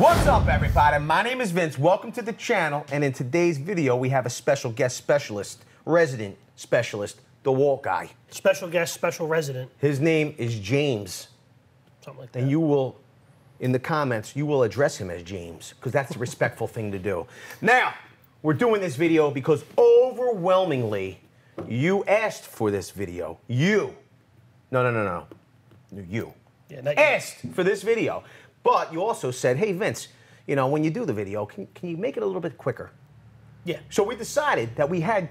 What's up, everybody? My name is Vince. Welcome to the channel. And in today's video, we have a special guest specialist, resident specialist, DeWalt guy. Special guest, special resident. His name is James. Something like that. And you will, in the comments, you will address him as James, because that's a respectful thing to do. Now, we're doing this video because overwhelmingly, you asked for this video. You. No. You. Yeah, not you. Asked for this video. But you also said, hey, Vince, you know, when you do the video, can you make it a little bit quicker? Yeah. So we decided that we had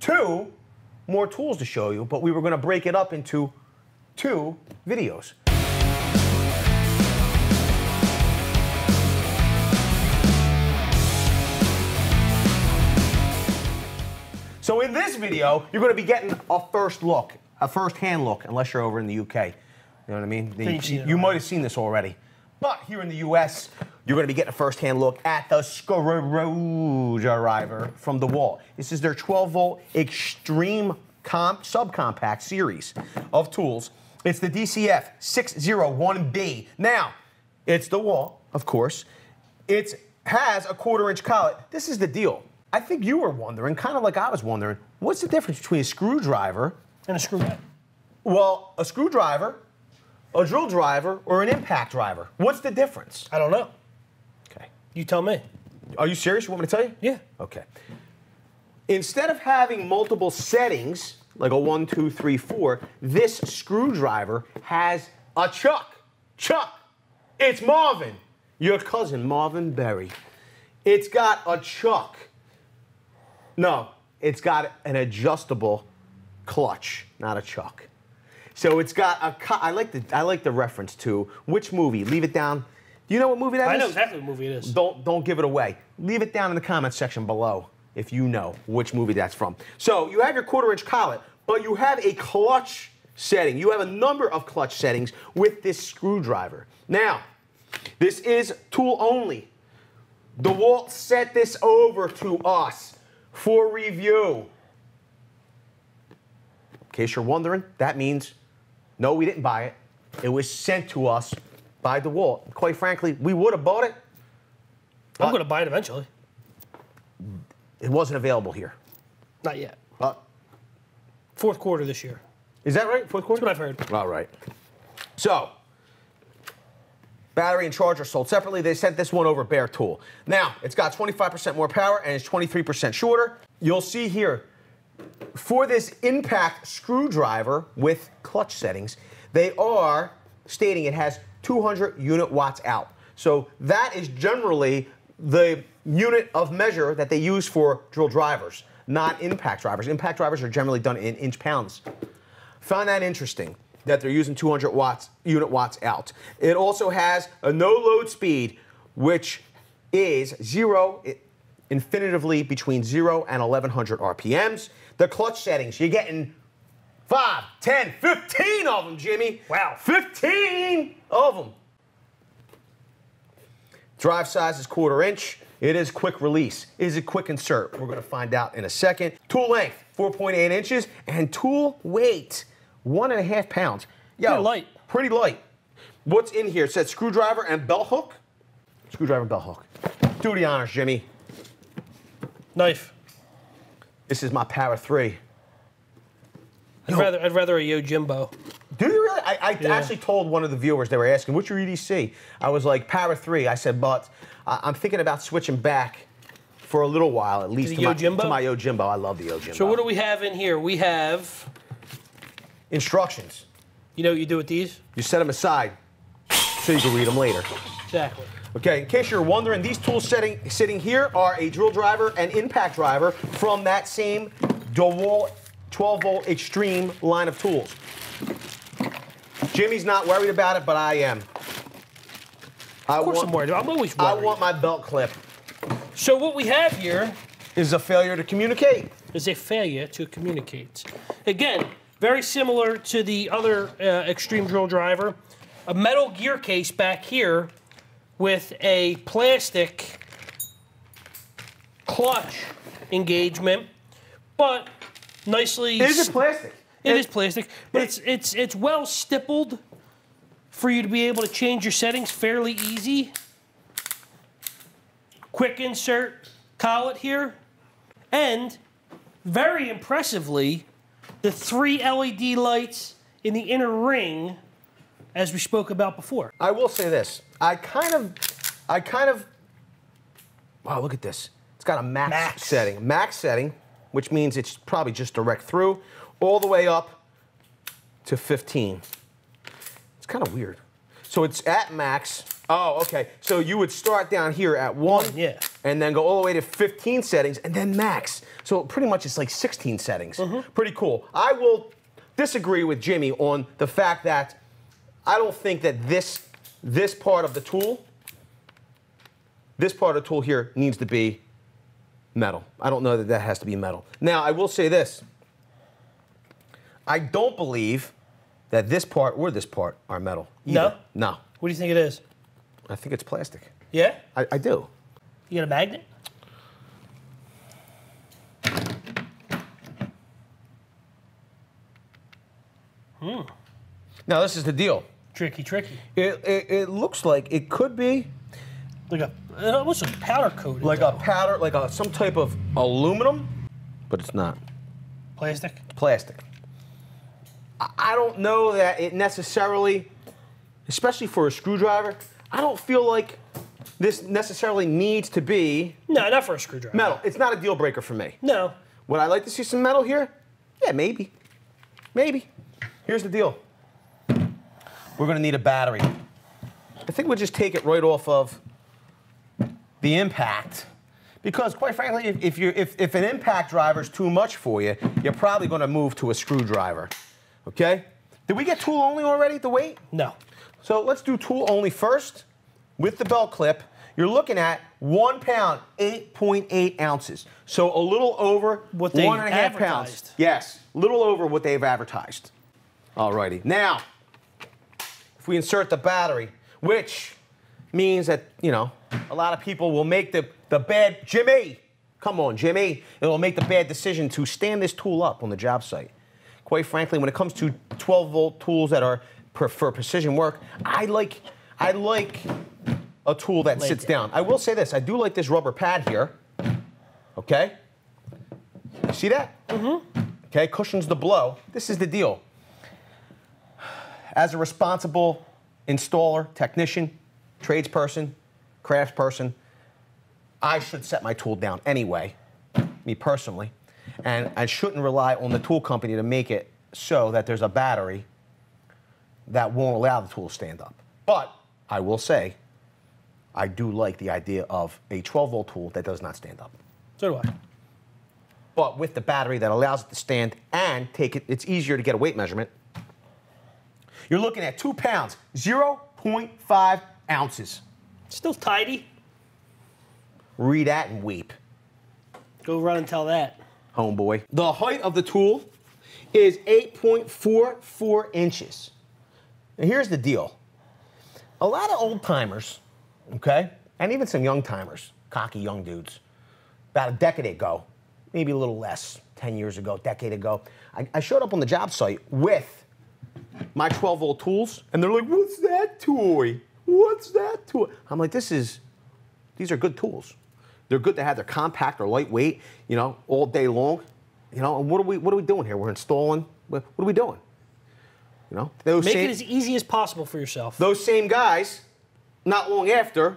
two more tools to show you, but we were going to break it up into two videos. So in this video, you're going to be getting a first look, a first-hand look, unless you're over in the UK. You know what I mean? You might have seen this already. But here in the US, you're going to be getting a first-hand look at the screwdriver from DeWalt. This is their 12-volt extreme subcompact series of tools. It's the DCF601B. Now, it's DeWalt, of course. It has a quarter-inch collet. This is the deal. I think you were wondering, kind of like I was wondering, what's the difference between a screwdriver and a screwdriver? Well, a screwdriver, a drill driver, or an impact driver. What's the difference? I don't know. Okay. You tell me. Are you serious? You want me to tell you? Yeah. Okay. Instead of having multiple settings, like a 1, 2, 3, 4, this screwdriver has a chuck. Chuck. It's Marvin. Your cousin, Marvin Berry. It's got a chuck. No, it's got an adjustable clutch, not a chuck. So it's got a. I like the reference to which movie. Leave it down. Do you know what movie that is? I know exactly what movie it is. Don't give it away. Leave it down in the comments section below if you know which movie that's from. So you have your quarter-inch collet, but you have a clutch setting. You have a number of clutch settings with this screwdriver. Now, this is tool only. DeWalt sent this over to us for review. In case you're wondering, that means no, we didn't buy it. It was sent to us by DeWalt. Quite frankly, we would have bought it. I'm going to buy it eventually. It wasn't available here. Not yet. Fourth quarter this year. Is that right? Fourth quarter? That's what I've heard. All right. So, battery and charger sold separately. They sent this one over bare tool. Now, it's got 25% more power and it's 23% shorter. You'll see here, for this impact screwdriver with clutch settings, they are stating it has 200 unit watts out. So that is generally the unit of measure that they use for drill drivers, not impact drivers. Impact drivers are generally done in inch-pounds. Found that interesting, that they're using 200 watts, unit watts out. It also has a no-load speed, which is infinitively between 0 and 1,100 RPMs. The clutch settings, you're getting 5, 10, 15 of them, Jimmy. Wow. 15 of them. Drive size is quarter-inch. It is quick release. Is it quick insert? We're going to find out in a second. Tool length, 4.8 inches. And tool weight, 1.5 pounds. Yo, pretty light. Pretty light. What's in here? It says screwdriver and bell hook. Screwdriver and bell hook. Do the honors, Jimmy. Knife. This is my Para 3. I'd rather a Yojimbo. Do you really? I actually told one of the viewers, they were asking, what's your EDC? I was like, Para 3. I said, but I'm thinking about switching back for a little while, at least to my Yojimbo. I love the Yojimbo. So what do we have in here? We have instructions. You know what you do with these? You set them aside so you can read them later. Exactly. Okay, in case you're wondering, these tools sitting here are a drill driver and impact driver from that same DeWalt 12-volt Extreme line of tools. Jimmy's not worried about it, but I am. Of course I'm worried. I'm always worried. I want my belt clip. So what we have here is a failure to communicate. Is a failure to communicate. Again, very similar to the other extreme drill driver. A metal gear case back here with a plastic clutch engagement, but nicely... Is it plastic? It is plastic, but it's well stippled for you to be able to change your settings fairly easy. quick insert collet here, and very impressively, the 3 LED lights in the inner ring, as we spoke about before. I will say this, I kind of, wow, look at this. It's got a max setting, which means it's probably just direct through, all the way up to 15. It's kind of weird. So it's at max. Oh, okay. So you would start down here at 1, yeah, and then go all the way to 15 settings, and then max. So pretty much it's like 16 settings. Mm-hmm. Pretty cool. I will disagree with Jimmy on the fact that I don't think that this part of the tool, here needs to be metal. I don't know that that has to be metal. Now, I will say this. I don't believe that this part or this part are metal. Either. No? No. What do you think it is? I think it's plastic. Yeah? I do. You got a magnet? Hmm. Now this is the deal. Tricky, tricky. It looks like it could be like a almost a powder coated. Like a powder, like a some type of aluminum, but it's not. Plastic? Plastic. I don't know that it necessarily, especially for a screwdriver, I don't feel like this necessarily needs to be... No, not for a screwdriver. Metal. It's not a deal breaker for me. No. Would I like to see some metal here? Yeah, maybe. Maybe. Here's the deal. We're going to need a battery. I think we'll just take it right off of the impact. Because, quite frankly, if an impact driver is too much for you, you're probably going to move to a screwdriver. Okay? Did we get tool only already, the weight? No. So let's do tool only first with the belt clip. You're looking at 1 pound, 8.8 ounces. So a little over what 1.5 pounds. Yes, a little over what they've advertised. Alrighty. Now, if we insert the battery, which means that, you know, a lot of people will make the bad, Jimmy, come on, Jimmy, it'll make the bad decision to stand this tool up on the job site. Quite frankly, when it comes to 12-volt tools that are for precision work, I like a tool that sits down. I will say this, I do like this rubber pad here, okay? See that? Mm-hmm. Okay, cushions the blow. This is the deal. As a responsible installer, technician, tradesperson, craftsperson, I should set my tool down anyway, me personally. And I shouldn't rely on the tool company to make it so that there's a battery that won't allow the tool to stand up. But I will say, I do like the idea of a 12-volt tool that does not stand up. So do I. But with the battery that allows it to stand and take it, it's easier to get a weight measurement. You're looking at 2 pounds, 0.5 ounces. Still tidy. Read that and weep. Go run and tell that. Homeboy. The height of the tool is 8.44 inches. Now here's the deal. A lot of old timers, okay, and even some young timers, cocky young dudes, about a decade ago, maybe a little less, 10 years ago, decade ago, I showed up on the job site with my 12-volt tools, and they're like, what's that toy? What's that toy? I'm like, these are good tools. They're good to have. They're compact, they're lightweight, you know, all day long. You know, and what are we doing here? We're installing. What are we doing? You know, make it as easy as possible for yourself. Those same guys, not long after,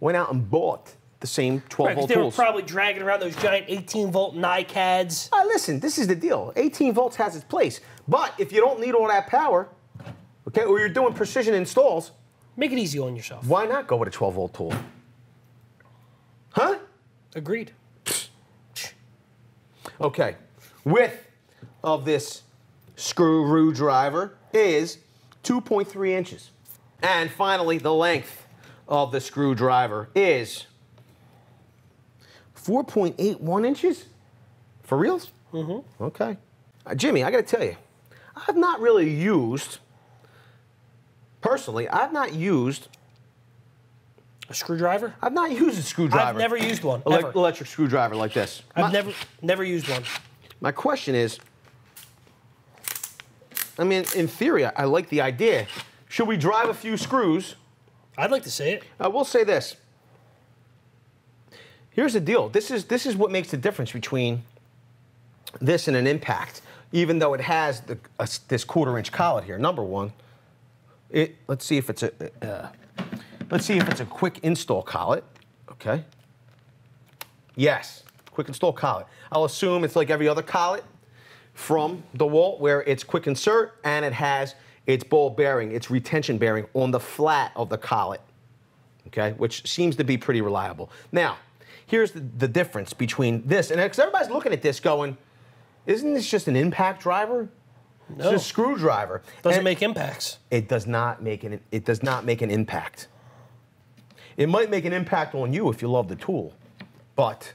went out and bought the same 12-volt tools. They were probably dragging around those giant 18-volt NiCads. Listen, this is the deal. 18 volts has its place, but if you don't need all that power, okay, or you're doing precision installs, make it easy on yourself. Why not go with a 12-volt tool? Huh? Agreed. Okay. Width of this screwdriver is 2.3 inches. And finally, the length of the screwdriver is 4.81 inches? For reals? Mm-hmm. Okay. Jimmy, I gotta tell you, I've not really used, personally, I've not used a screwdriver? I've not used a screwdriver. I've never used one. Electric screwdriver like this. I've never used one. My question is, I mean, in theory, I like the idea. Should we drive a few screws? I'd like to see it. I will say this. here's the deal. This is what makes the difference between this and an impact, even though it has the, this quarter-inch collet here. Number one, let's see if it's a quick install collet. Okay. Yes, quick install collet. I'll assume it's like every other collet from DeWalt, where it's quick insert and it has its ball bearing, its retention bearing on the flat of the collet. Okay, which seems to be pretty reliable. Now, here's the difference between this and because everybody's looking at this going, isn't this just an impact driver? No. It's just a screwdriver. Doesn't make impacts. It does not make an impact. It might make an impact on you if you love the tool, but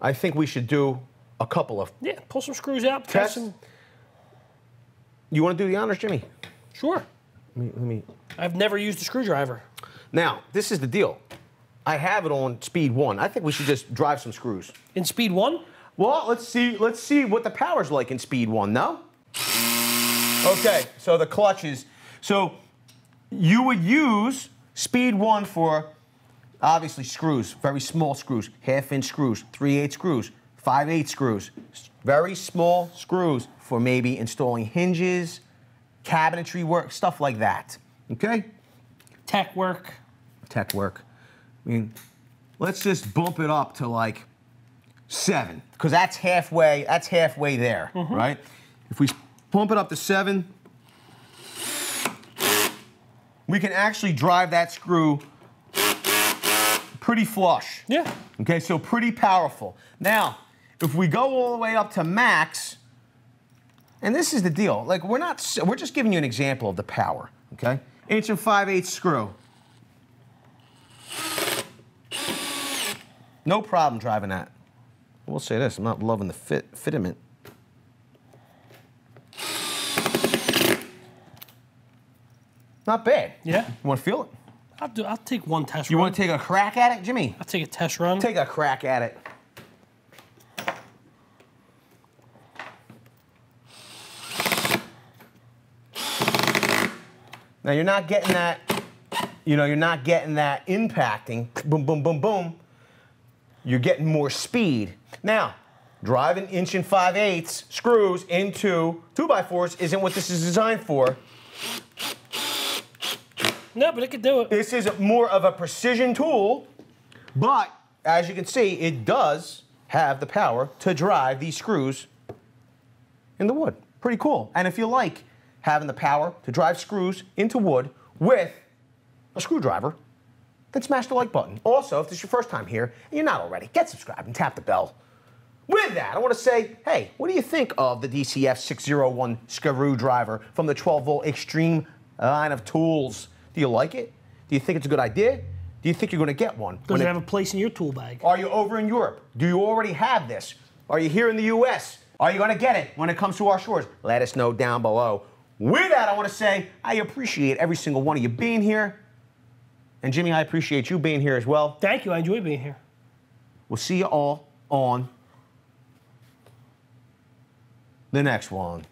I think we should do a couple of pull some screws out. Tests. You want to do the honors, Jimmy? Sure. Let me. I've never used a screwdriver. Now, this is the deal. I have it on speed 1. I think we should just drive some screws. In speed 1? Well, let's see what the power's like in speed 1, no? Okay, so the clutches. So you would use speed 1 for obviously screws, very small screws, 1/2-inch screws, 3/8 screws, 5/8 screws, very small screws for maybe installing hinges, cabinetry work, stuff like that. Okay? Tech work. Tech work. I mean, let's just bump it up to like 7, because that's halfway. That's halfway there, right? If we bump it up to 7, we can actually drive that screw pretty flush. Yeah. Okay, so pretty powerful. Now, if we go all the way up to max, and this is the deal. Like we're just giving you an example of the power. Okay, 1 5/8 screw. No problem driving that. I will say this, I'm not loving the fitment. Not bad. Yeah. You want to feel it? I'll take one test run. You want to take a crack at it, Jimmy? I'll take a test run. Take a crack at it. Now you're not getting that, you know, you're not getting that impacting, boom, boom, boom, boom. You're getting more speed. Now, driving 1 5/8 screws into 2x4s isn't what this is designed for. No, but it could do it. This is more of a precision tool, but as you can see, it does have the power to drive these screws in the wood. Pretty cool. And if you like having the power to drive screws into wood with a screwdriver, then smash the like button. Also, if this is your first time here and you're not already, get subscribed and tap the bell. With that, I want to say, hey, what do you think of the DCF601 screwdriver from the 12-volt Extreme line of tools? Do you like it? Do you think it's a good idea? Do you think you're going to get one? Does it have a place in your tool bag? Are you over in Europe? Do you already have this? Are you here in the US? Are you going to get it when it comes to our shores? Let us know down below. With that, I want to say I appreciate every single one of you being here. And Jimmy, I appreciate you being here as well. Thank you. I enjoy being here. We'll see you all on the next one.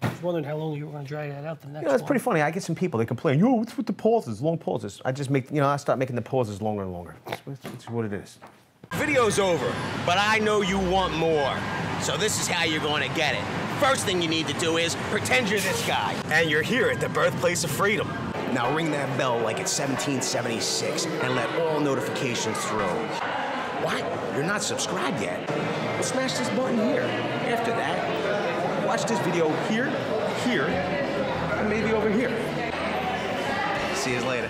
I was wondering how long you were going to drag that out the next one. You know, it's pretty funny. I get some people, they complain, yo, what's with the pauses, long pauses? I just make, you know, I start making the pauses longer and longer. That's what it is. Video's over, but I know you want more. So this is how you're going to get it. First thing you need to do is pretend you're this guy. And you're here at the birthplace of freedom. Now ring that bell like it's 1776 and let all notifications through. What? You're not subscribed yet? Well, smash this button here. After that, watch this video here, here, and maybe over here. See you later.